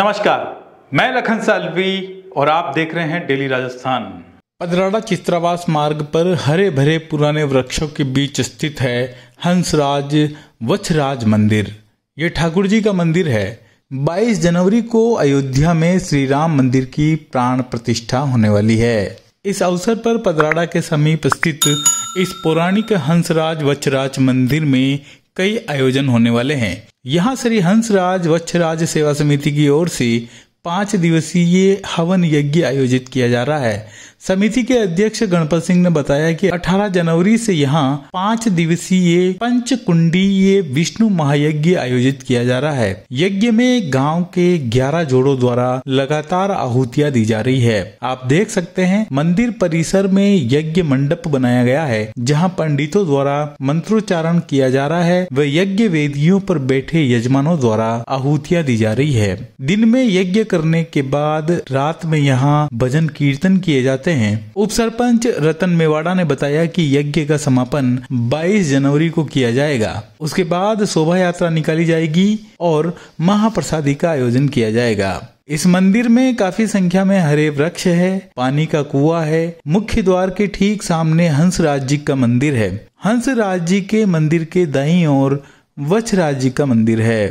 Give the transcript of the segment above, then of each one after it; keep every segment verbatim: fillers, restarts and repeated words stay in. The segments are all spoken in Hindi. नमस्कार, मैं लखन सालवी और आप देख रहे हैं डेली राजस्थान। पदराड़ा चित्रावास मार्ग पर हरे भरे पुराने वृक्षों के बीच स्थित है हंसराज वच्छराज मंदिर। ये ठाकुर जी का मंदिर है। बाईस जनवरी को अयोध्या में श्री राम मंदिर की प्राण प्रतिष्ठा होने वाली है। इस अवसर पर पदराड़ा के समीप स्थित इस पौराणिक हंसराज वच्छराज मंदिर में कई आयोजन होने वाले हैं। यहाँ श्री हंसराज वच्छराज सेवा समिति की ओर से पांच दिवसीय हवन यज्ञ आयोजित किया जा रहा है। समिति के अध्यक्ष गणपत सिंह ने बताया कि अठारह जनवरी से यहाँ पांच दिवसीय पंच कुंडीय विष्णु महायज्ञ आयोजित किया जा रहा है। यज्ञ में गांव के ग्यारह जोड़ों द्वारा लगातार आहुतियां दी जा रही है। आप देख सकते हैं मंदिर परिसर में यज्ञ मंडप बनाया गया है, जहाँ पंडितों द्वारा मंत्रोच्चारण किया जा रहा है व यज्ञ वेदियों पर बैठे यजमानों द्वारा आहुतियां दी जा रही है। दिन में यज्ञ करने के बाद रात में यहाँ भजन कीर्तन किए जाते हैं। उप सरपंच रतन मेवाड़ा ने बताया कि यज्ञ का समापन बाईस जनवरी को किया जाएगा। उसके बाद शोभा यात्रा निकाली जाएगी और महाप्रसादी का आयोजन किया जाएगा। इस मंदिर में काफी संख्या में हरे वृक्ष है, पानी का कुआं है। मुख्य द्वार के ठीक सामने हंसराज जी का मंदिर है। हंसराज जी के मंदिर के दाईं ओर वच्छराज जी का मंदिर है।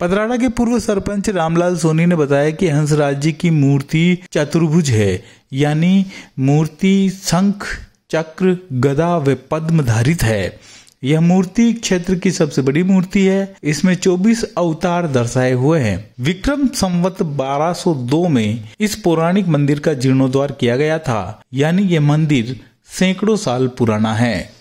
पदराड़ा के पूर्व सरपंच रामलाल सोनी ने बताया कि हंसराज जी की मूर्ति चतुर्भुज है, यानी मूर्ति शंख, चक्र, गदा व पद्म धारित है। यह मूर्ति क्षेत्र की सबसे बड़ी मूर्ति है। इसमें चौबीस अवतार दर्शाए हुए हैं। विक्रम संवत बारह सौ दो में इस पौराणिक मंदिर का जीर्णोद्धार किया गया था, यानी यह मंदिर सैकड़ों साल पुराना है।